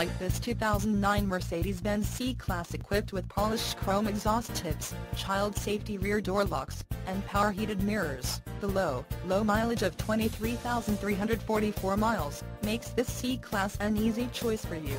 like this 2009 Mercedes-Benz C-Class equipped with polished chrome exhaust tips, child safety rear door locks, and power heated mirrors. The low mileage of 23,344 miles makes this C-Class an easy choice for you.